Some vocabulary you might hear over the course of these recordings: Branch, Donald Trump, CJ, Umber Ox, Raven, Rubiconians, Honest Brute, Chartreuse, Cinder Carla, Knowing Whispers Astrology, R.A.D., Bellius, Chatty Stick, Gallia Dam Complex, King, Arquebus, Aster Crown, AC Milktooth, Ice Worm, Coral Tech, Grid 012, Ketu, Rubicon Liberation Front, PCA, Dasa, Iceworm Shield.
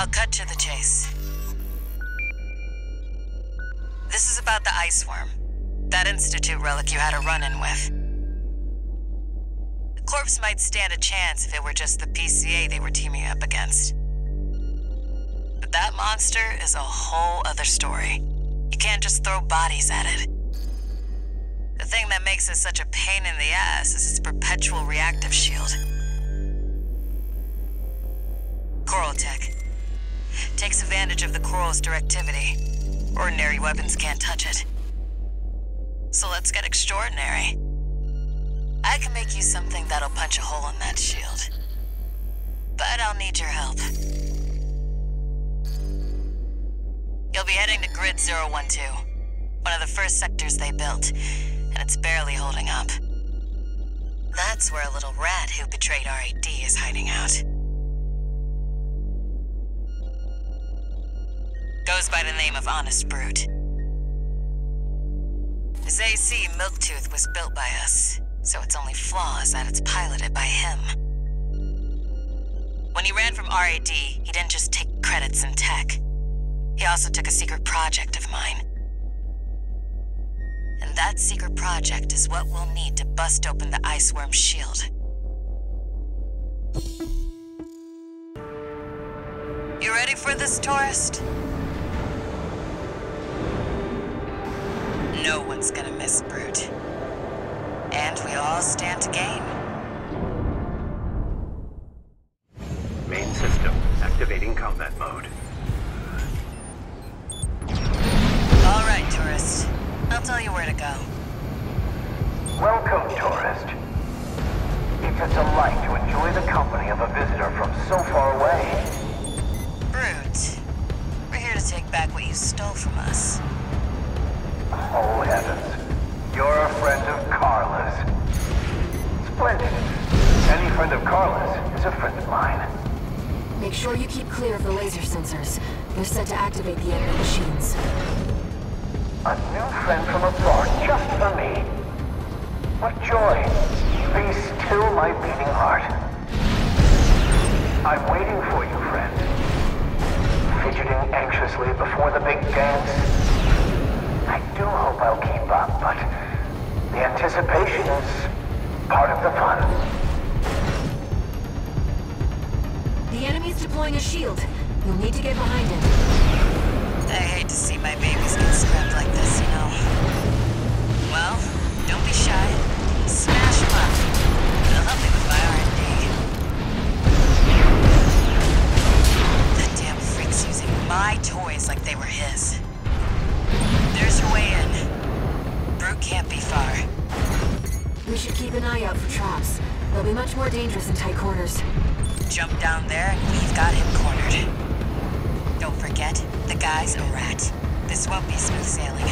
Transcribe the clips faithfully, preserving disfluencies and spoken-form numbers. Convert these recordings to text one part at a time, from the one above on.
I'll cut to the chase. This is about the Ice Worm. That Institute relic you had a run-in with. The corpse might stand a chance if it were just the P C A they were teaming up against. But that monster is a whole other story. You can't just throw bodies at it. The thing that makes it such a pain in the ass is its perpetual reactive shield. Coral Tech takes advantage of the coral's directivity. Ordinary weapons can't touch it. So let's get extraordinary. I can make you something that'll punch a hole in that shield. But I'll need your help. You'll be heading to Grid zero one two, one of the first sectors they built, and it's barely holding up. That's where a little rat who betrayed R A D is hiding out. Goes by the name of Honest Brute. His A C Milktooth was built by us, so its only flaw is that it's piloted by him. When he ran from R A D, he didn't just take credits in tech. He also took a secret project of mine. And that secret project is what we'll need to bust open the Iceworm Shield. You ready for this, tourist? No one's gonna miss Brute. And we all stand to gain. Main system activating combat mode. All right, tourist. I'll tell you where to go. Welcome, tourist. It's a delight to enjoy the company of a visitor from so far away. Brute, we're here to take back what you stole from us. Oh, heavens. You're a friend of Carla's. Splendid. Any friend of Carla's is a friend of mine. Make sure you keep clear of the laser sensors. They're set to activate the enemy machines. A new friend from abroad, just for me. What joy! They still my beating heart. I'm waiting for you, friend. Fidgeting anxiously before the big dance. I do hope I'll keep up, but the anticipation is part of the fun. The enemy's deploying a shield. You'll need to get behind it. I hate to see my babies get scrapped like this, you know. Well, don't be shy. Smash them up. They'll help me with my R and D. That damn freak's using my toys like they were his. There's your way in. Brute can't be far. We should keep an eye out for traps. They'll be much more dangerous in tight corners. Jump down there and we've got him cornered. Don't forget, the guy's a rat. This won't be smooth sailing.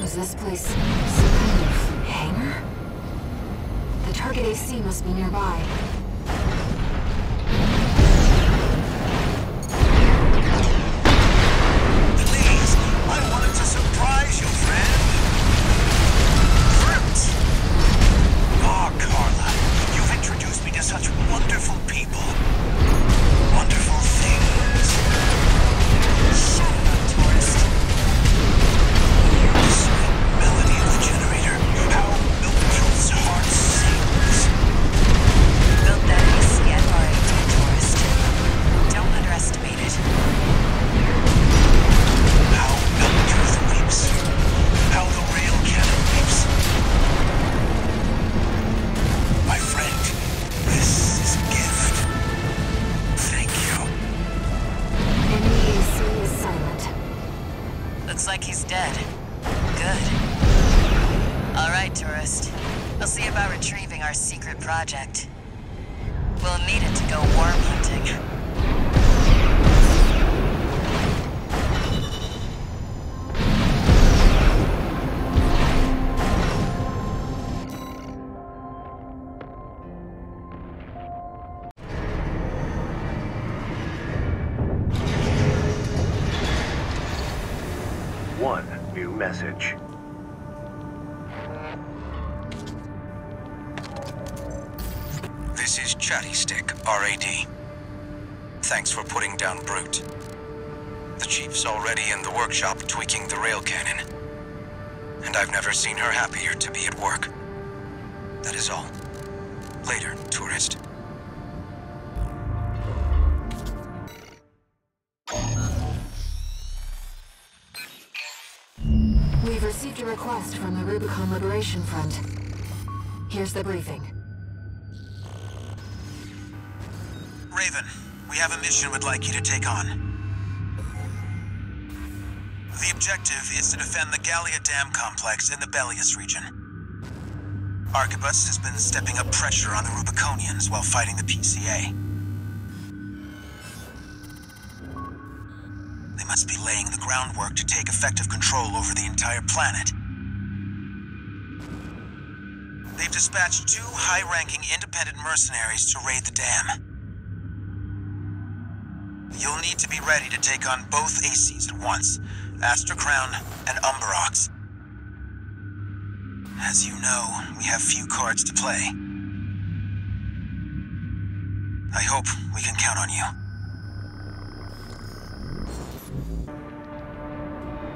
Was this place some kind of hangar? The target A C must be nearby. Please, I wanted to surprise you, friend. Fruit! Oh, Carla. Introduced me to such wonderful people. Wonderful things. Shut up, tourist. The sweet melody of the generator. How Milktooth's heart sings. Built that A C at R A D, tourist. Don't underestimate it. How Milktooth weeps. How the rail cannon weeps. My friend. This is a gift. Thank you. Enemy A C is silent. Looks like he's dead. Good. All right, tourist. I'll see about retrieving our secret project. We'll need it to go worm hunting. Message. This is Chatty Stick, R A D Thanks for putting down Brute. The Chief's already in the workshop tweaking the rail cannon. And I've never seen her happier to be at work. That is all. Later, tourist. We've received a request from the Rubicon Liberation Front. Here's the briefing. Raven, we have a mission we'd like you to take on. The objective is to defend the Gallia Dam Complex in the Bellius region. Arquebus has been stepping up pressure on the Rubiconians while fighting the P C A. They must be laying the groundwork to take effective control over the entire planet. They've dispatched two high-ranking independent mercenaries to raid the dam. You'll need to be ready to take on both A Cs at once. Aster Crown and Umber Ox. As you know, we have few cards to play. I hope we can count on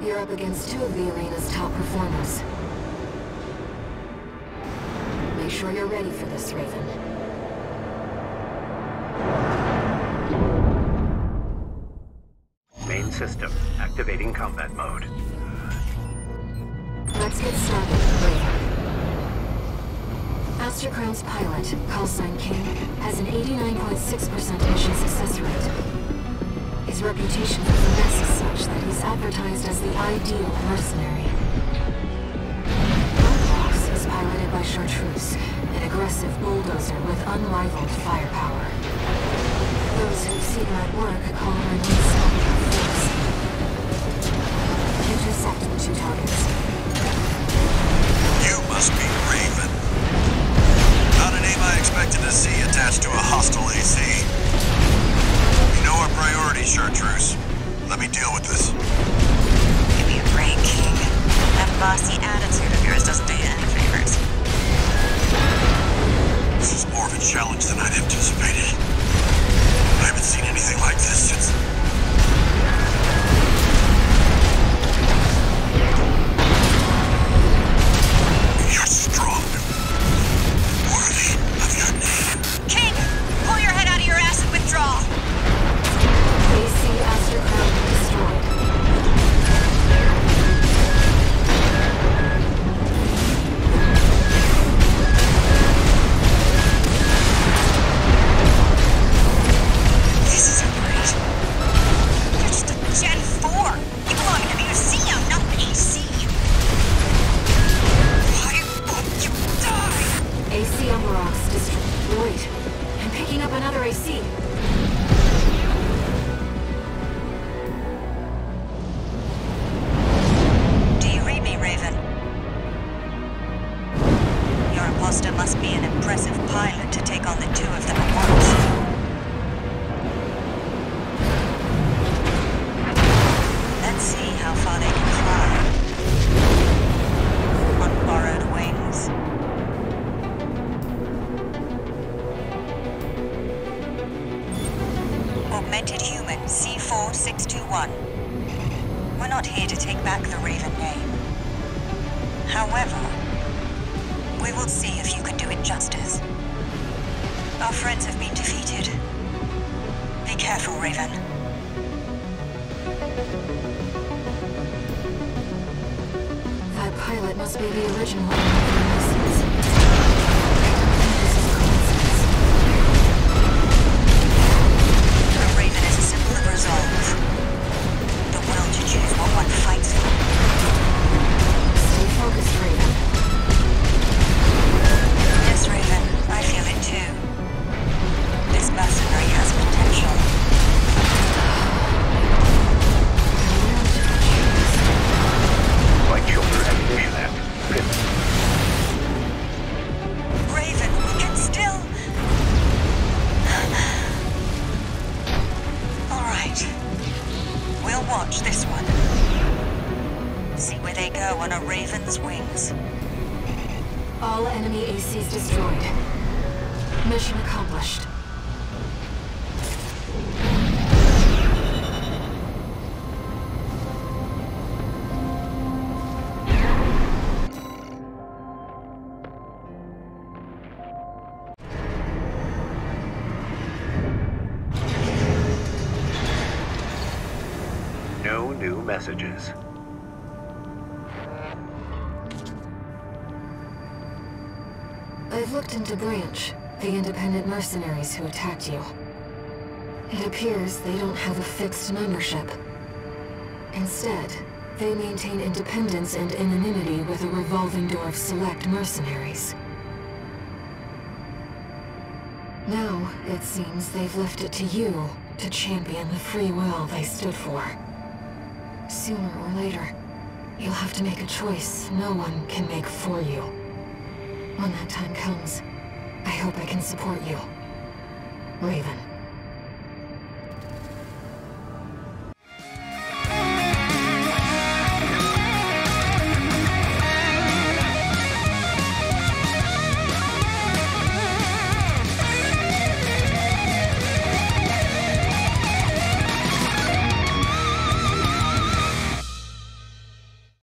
you. You're up against two of the arena's top performers. Make sure you're ready for this, Raven. System activating combat mode. Let's get started, Raven. Aster Crown's pilot, callsign King, has an eighty-nine point six percent mission success rate. His reputation for finesse is such that he's advertised as the ideal mercenary. Box is piloted by Chartreuse, an aggressive bulldozer with unrivaled firepower. Those who see her at work call her an Intercepting two targets. You must be Raven. Not a name I expected to see attached to a hostile A C. You know our priority, Chartreuse. Let me deal with this. Give me a break, King. That bossy attitude of yours doesn't do you any favors. This is more of a challenge than I'd anticipated. I haven't seen anything like this since... All enemy A Cs destroyed. Mission accomplished. No new messages. I've looked into Branch, the independent mercenaries who attacked you. It appears they don't have a fixed membership. Instead, they maintain independence and anonymity with a revolving door of select mercenaries. Now, it seems they've left it to you to champion the free will they stood for. Sooner or later, you'll have to make a choice no one can make for you. When that time comes, I hope I can support you, Raven.